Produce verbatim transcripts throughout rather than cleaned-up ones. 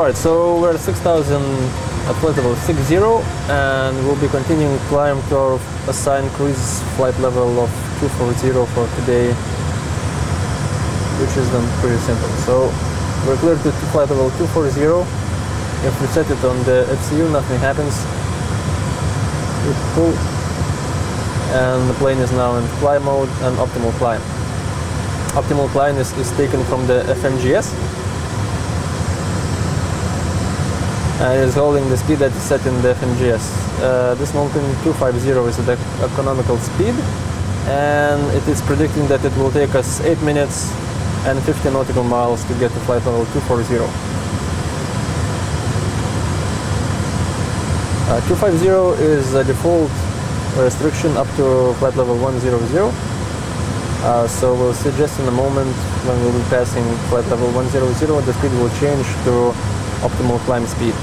Right, so we're at six thousand at level six zero, and we'll be continuing climb to our assigned cruise flight level of two four zero for today, which is then pretty simple. So we're cleared to flight level two four zero. If we set it on the F C U, nothing happens. We pull, and the plane is now in fly mode and optimal climb. Optimal climb is, is taken from the F M G S, and is holding the speed that is set in the F M G S. Uh, this mountain two five zero is at economical speed, and it is predicting that it will take us eight minutes and fifty nautical miles to get to flight level two four zero. Uh, two five zero is the default restriction up to flight level one zero zero. Uh, so we'll suggest in a moment, when we'll be passing flight level one zero zero, the speed will change to optimal climb speed.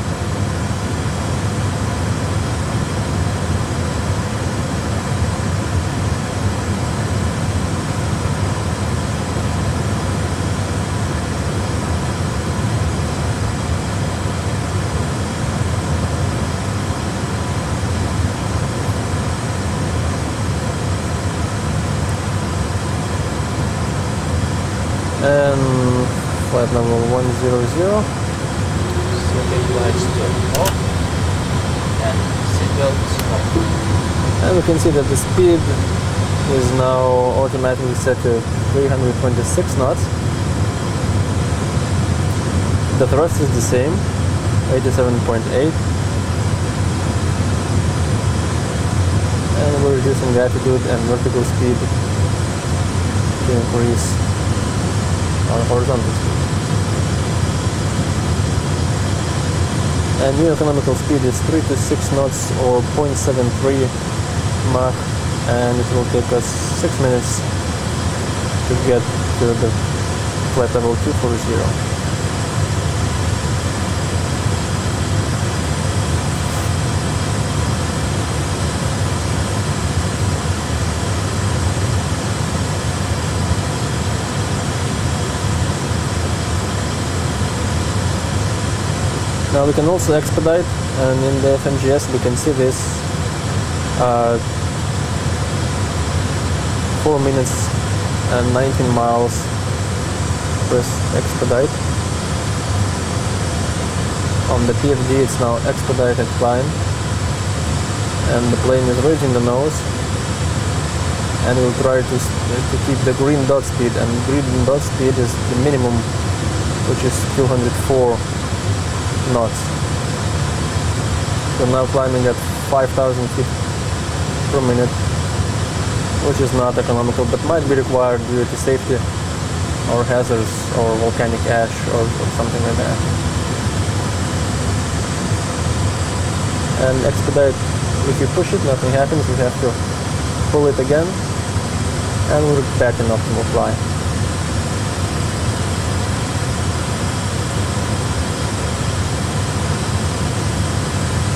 And flight level one zero zero. And we can see that the speed is now automatically set to three hundred twenty-six knots. The thrust is the same, eighty-seven point eight. And we're reducing the altitude and vertical speed to increase our horizontal speed. And new economical speed is three to six knots, or zero point seven three Mach, and it will take us six minutes to get to the flight level two four zero. Now we can also expedite, and in the F M G S we can see this uh, four minutes and nineteen miles, press expedite. On the P F D it's now expedited climb, and the plane is raising the nose, and we'll try to, to keep the green dot speed, and green dot speed is the minimum, which is two hundred four knots. We're now climbing at five thousand feet per minute, which is not economical, but might be required due to safety or hazards or volcanic ash or, or something like that. And expedite, if you push it, nothing happens. You have to pull it again, and we're back in optimal fly.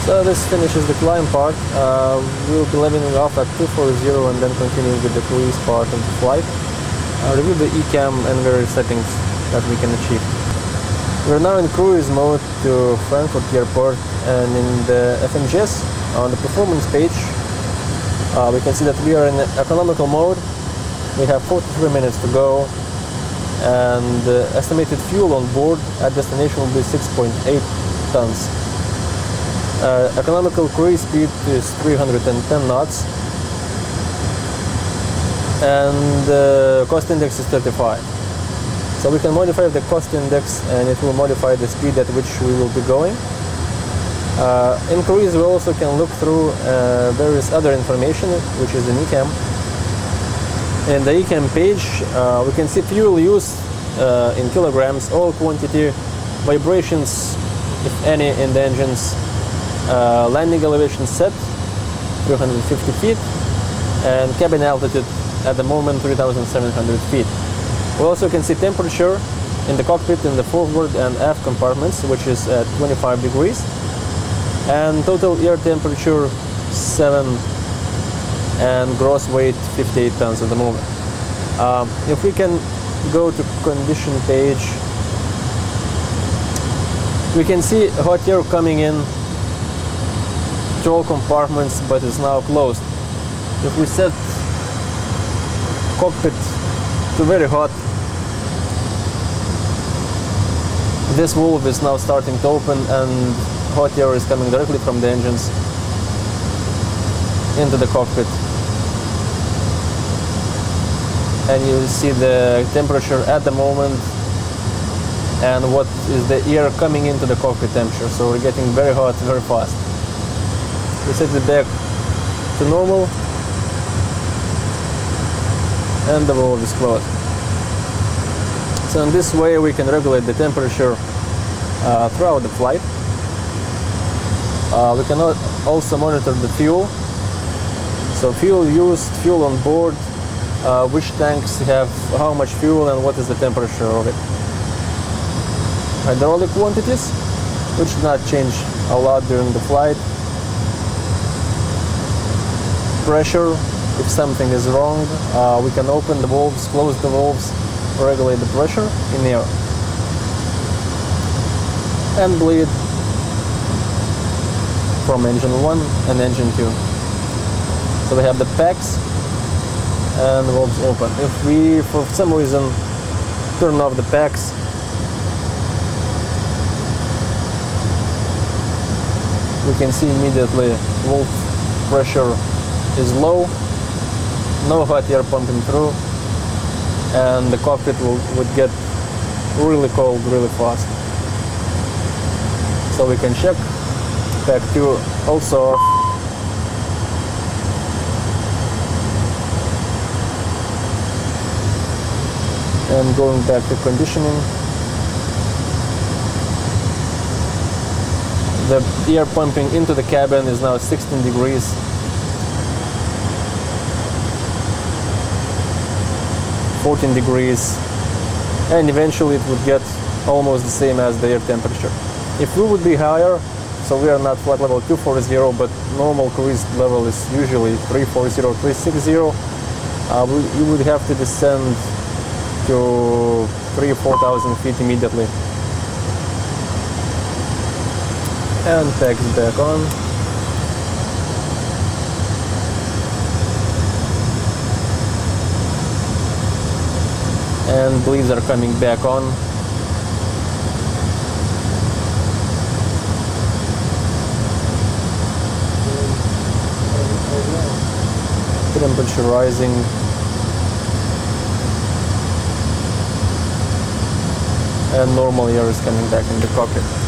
So this finishes the climb part. Uh, we'll be leveling off at two four zero and then continue with the cruise part of the flight. Uh, review the E CAM and various settings that we can achieve. We're now in cruise mode to Frankfurt airport, and in the F M G S on the performance page uh, we can see that we are in economical mode. We have forty-three minutes to go, and the estimated fuel on board at destination will be six point eight tons. Uh, economical cruise speed is three hundred ten knots, and the uh, cost index is thirty-five. So we can modify the cost index, and it will modify the speed at which we will be going. Uh, in cruise we also can look through uh, various other information, which is in E CAM. In the E CAM page uh, we can see fuel use uh, in kilograms, oil quantity, vibrations, if any, in the engines, Uh, landing elevation set three hundred fifty feet, and cabin altitude at the moment three thousand seven hundred feet. We also can see temperature in the cockpit in the forward and aft compartments, which is at twenty-five degrees, and total air temperature seven, and gross weight fifty-eight tons at the moment. Um, if we can go to condition page, We can see hot air coming in to all compartments, but it's now closed. If we set cockpit to very hot, this valve is now starting to open and hot air is coming directly from the engines into the cockpit. And you see the temperature at the moment and what is the air coming into the cockpit temperature. So we're getting very hot very fast. We set it back to normal and the valve is closed. So in this way we can regulate the temperature uh, throughout the flight. Uh, we can also monitor the fuel. So fuel used, fuel on board, uh, which tanks have how much fuel and what is the temperature of it. Hydraulic quantities, which do not change a lot during the flight. Pressure, if something is wrong, uh, we can open the valves, close the valves, regulate the pressure in air. And bleed from engine one and engine two. So we have the packs and the valves open. If we, for some reason, turn off the packs, we can see immediately valve pressure is low, no hot air pumping through, and the cockpit will, would get really cold really fast. So we can check pack two also. And going back to conditioning, the air pumping into the cabin is now sixteen degrees. fourteen degrees, and eventually it would get almost the same as the air temperature. If we would be higher, so we are not flight level two forty, but normal cruise level is usually three forty, three sixty, uh, we, we would have to descend to three, four thousand feet immediately. And packs back on. And bleeds are coming back on. Temperature rising. And normal air is coming back in the cockpit.